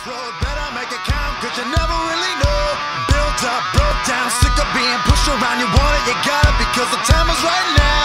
Cross road, better make it count, cause you never really know. Built up, broke down, sick of being pushed around. You want it, you got it, because the time is right now.